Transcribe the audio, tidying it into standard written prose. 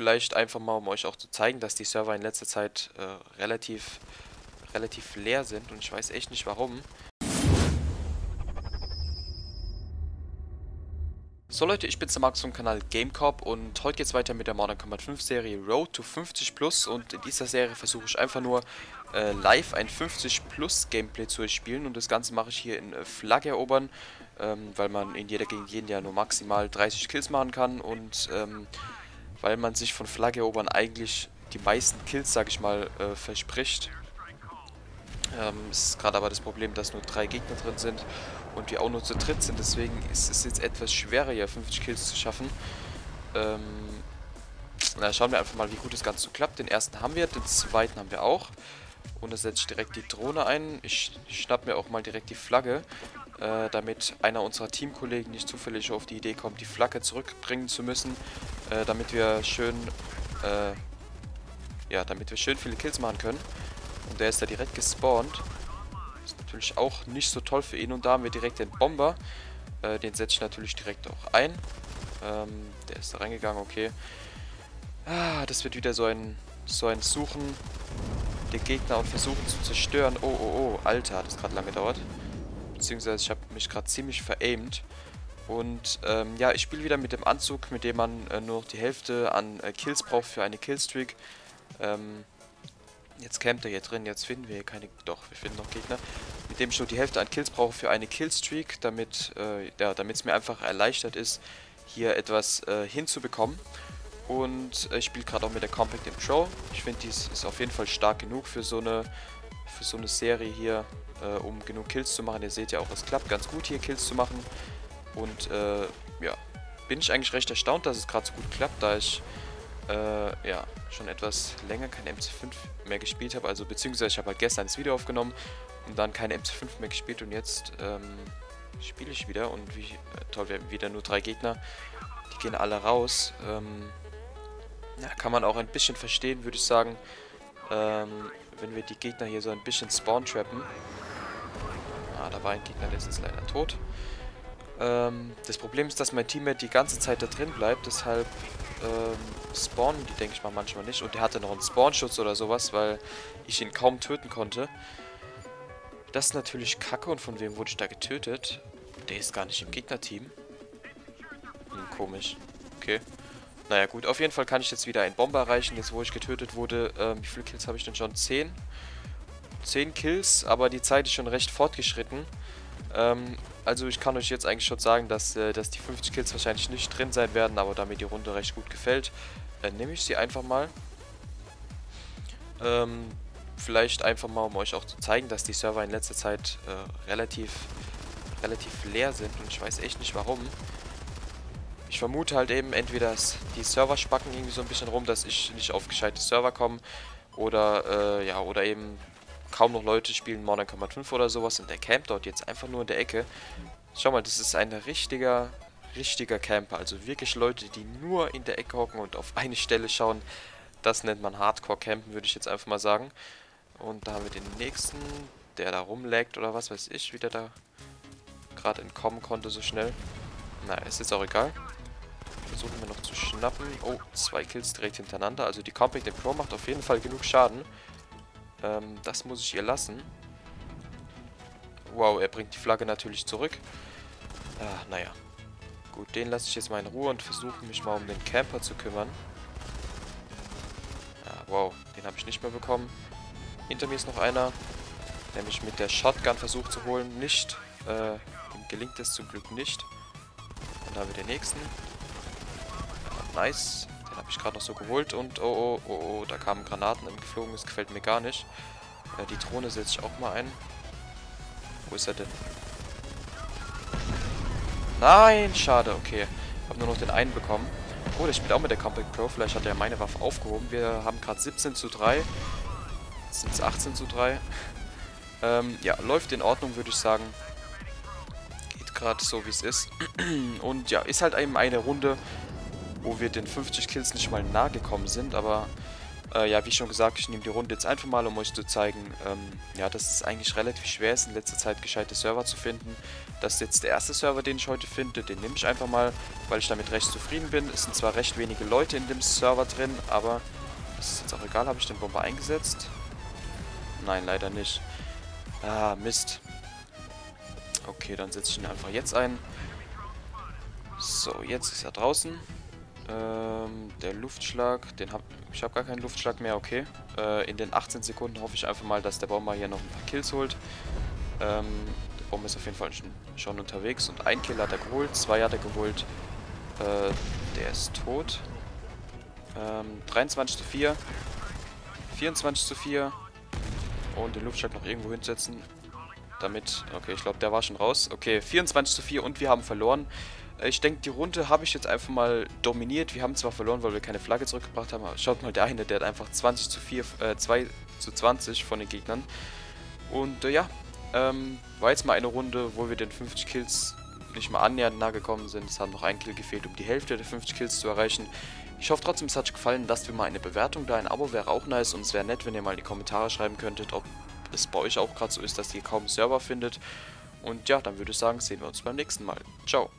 vielleicht einfach mal, um euch auch zu zeigen, dass die Server in letzter Zeit relativ leer sind. Und ich weiß echt nicht warum. So Leute, ich bin's der Max vom Kanal GameCorp und heute geht's weiter mit der Modern Combat 5 Serie Road to 50+, und in dieser Serie versuche ich einfach nur live ein 50+ Gameplay zu spielen, und das Ganze mache ich hier in Flagge erobern, weil man in jeder gegen jeden ja nur maximal 30 Kills machen kann und weil man sich von Flagge erobern eigentlich die meisten Kills, sag ich mal, verspricht. Es ist gerade aber das Problem, dass nur 3 Gegner drin sind und wir auch nur zu dritt sind, deswegen ist es jetzt etwas schwerer, hier 50 Kills zu schaffen. Na, schauen wir einfach mal, wie gut das Ganze so klappt. Den ersten haben wir, den zweiten haben wir auch. Und da setze ich direkt die Drohne ein. Ich schnapp mir auch mal direkt die Flagge, damit einer unserer Teamkollegen nicht zufällig auf die Idee kommt, die Flagge zurückbringen zu müssen, damit wir schön viele Kills machen können. Und der ist da direkt gespawnt. Ist natürlich auch nicht so toll für ihn. Und da haben wir direkt den Bomber. Den setze ich natürlich direkt auch ein. Der ist da reingegangen, okay. Ah, das wird wieder so ein Suchen den Gegner und versuchen zu zerstören. Oh, oh, oh, Alter, hat das gerade lange gedauert. Beziehungsweise ich habe mich gerade ziemlich veraimt. Und ja, ich spiele wieder mit dem Anzug, mit dem man nur noch die Hälfte an Kills braucht für eine Killstreak. Jetzt campt er hier drin, jetzt finden wir hier keine... Doch, wir finden noch Gegner. Mit dem ich nur die Hälfte an Kills brauche für eine Killstreak, damit es mir einfach erleichtert ist, hier etwas hinzubekommen. Und ich spiele gerade auch mit der Kompakt Improv. Ich finde, die ist auf jeden Fall stark genug für so eine Serie hier, um genug Kills zu machen. Ihr seht ja auch, es klappt ganz gut hier, Kills zu machen. Und ja, bin ich eigentlich recht erstaunt, dass es gerade so gut klappt, da ich... ja, schon etwas länger kein MC5 mehr gespielt habe, also beziehungsweise ich habe halt gestern das Video aufgenommen und dann kein MC5 mehr gespielt, und jetzt spiele ich wieder, und wie toll, wir haben wieder nur 3 Gegner, die gehen alle raus. Ja, kann man auch ein bisschen verstehen, würde ich sagen, wenn wir die Gegner hier so ein bisschen spawn-trappen. Ah, da war ein Gegner, der ist jetzt leider tot. Das Problem ist, dass mein Teammate die ganze Zeit da drin bleibt, deshalb spawnen die, denke ich mal, manchmal nicht. Und der hatte noch einen Spawnschutz oder sowas, weil ich ihn kaum töten konnte. Das ist natürlich kacke. Und von wem wurde ich da getötet? Der ist gar nicht im Gegnerteam. Hm, komisch. Okay. Naja, gut. Auf jeden Fall kann ich jetzt wieder einen Bomber erreichen, jetzt wo ich getötet wurde. Wie viele Kills habe ich denn schon? 10. 10 Kills, aber die Zeit ist schon recht fortgeschritten. Also ich kann euch jetzt eigentlich schon sagen, dass die 50 Kills wahrscheinlich nicht drin sein werden, aber da mir die Runde recht gut gefällt, nehme ich sie einfach mal. Vielleicht einfach mal, um euch auch zu zeigen, dass die Server in letzter Zeit relativ leer sind, und ich weiß echt nicht warum. Ich vermute halt eben, entweder die Server spacken irgendwie so ein bisschen rum, dass ich nicht auf gescheite Server komme, oder ja, oder eben... kaum noch Leute spielen Modern Combat 5 oder sowas, und der campt dort jetzt einfach nur in der Ecke. Schau mal, das ist ein richtiger Camper. Also wirklich Leute, die nur in der Ecke hocken und auf eine Stelle schauen. Das nennt man Hardcore-Campen, würde ich jetzt einfach mal sagen. Und da haben wir den nächsten, der da rumlaggt oder was weiß ich, wie der da gerade entkommen konnte so schnell. Na, ist jetzt auch egal. Versuchen wir noch zu schnappen. Oh, 2 Kills direkt hintereinander. Also die Compact Pro macht auf jeden Fall genug Schaden. Das muss ich ihr lassen. Wow, er bringt die Flagge natürlich zurück. Naja. Gut, den lasse ich jetzt mal in Ruhe und versuche mich mal um den Camper zu kümmern. Wow, den habe ich nicht mehr bekommen. Hinter mir ist noch einer, der mich mit der Shotgun versucht zu holen. Nicht. Ihm gelingt es zum Glück nicht. Und da haben wir den nächsten. Nice. Den habe ich gerade noch so geholt, und oh, oh, oh, oh, da kamen Granaten geflogen, das gefällt mir gar nicht. Die Drohne setze ich auch mal ein. Wo ist er denn? Nein, schade, okay. Habe nur noch den einen bekommen. Oh, der spielt auch mit der Compact Pro, vielleicht hat er meine Waffe aufgehoben. Wir haben gerade 17:3. Jetzt sind es 18:3. Ja, läuft in Ordnung, würde ich sagen. Geht gerade so, wie es ist. Und ja, ist halt eben eine Runde, wo wir den 50 Kills nicht mal nahe gekommen sind, aber Ja, wie schon gesagt, ich nehme die Runde jetzt einfach mal, um euch zu zeigen, ja, dass es eigentlich relativ schwer ist, in letzter Zeit gescheite Server zu finden. Das ist jetzt der erste Server, den ich heute finde, den nehme ich einfach mal, weil ich damit recht zufrieden bin. Es sind zwar recht wenige Leute in dem Server drin, aber das ist jetzt auch egal. Habe ich den Bomber eingesetzt? Nein, leider nicht. Ah, Mist. Okay, dann setze ich ihn einfach jetzt ein. So, jetzt ist er draußen. Der Luftschlag, ich habe gar keinen Luftschlag mehr, okay. In den 18 Sekunden hoffe ich einfach mal, dass der Bomber hier noch ein paar Kills holt. Der Bomber ist auf jeden Fall schon unterwegs und ein Kill hat er geholt, zwei hat er geholt. Der ist tot. 23 zu 4, 24 zu 4 und den Luftschlag noch irgendwo hinsetzen. Damit, okay, ich glaube, der war schon raus. Okay, 24 zu 4 und wir haben verloren. Ich denke, die Runde habe ich jetzt einfach mal dominiert. Wir haben zwar verloren, weil wir keine Flagge zurückgebracht haben, aber schaut mal, der eine, der hat einfach 20 zu 4, 2 zu 20 von den Gegnern. Und ja, war jetzt mal eine Runde, wo wir den 50 Kills nicht mal annähernd nahe gekommen sind. Es hat noch ein Kill gefehlt, um die Hälfte der 50 Kills zu erreichen. Ich hoffe trotzdem, es hat euch gefallen. Lasst mir mal eine Bewertung da. Ein Abo wäre auch nice und es wäre nett, wenn ihr mal in die Kommentare schreiben könntet, ob es bei euch auch gerade so ist, dass ihr kaum Server findet. Und ja, dann würde ich sagen, sehen wir uns beim nächsten Mal. Ciao.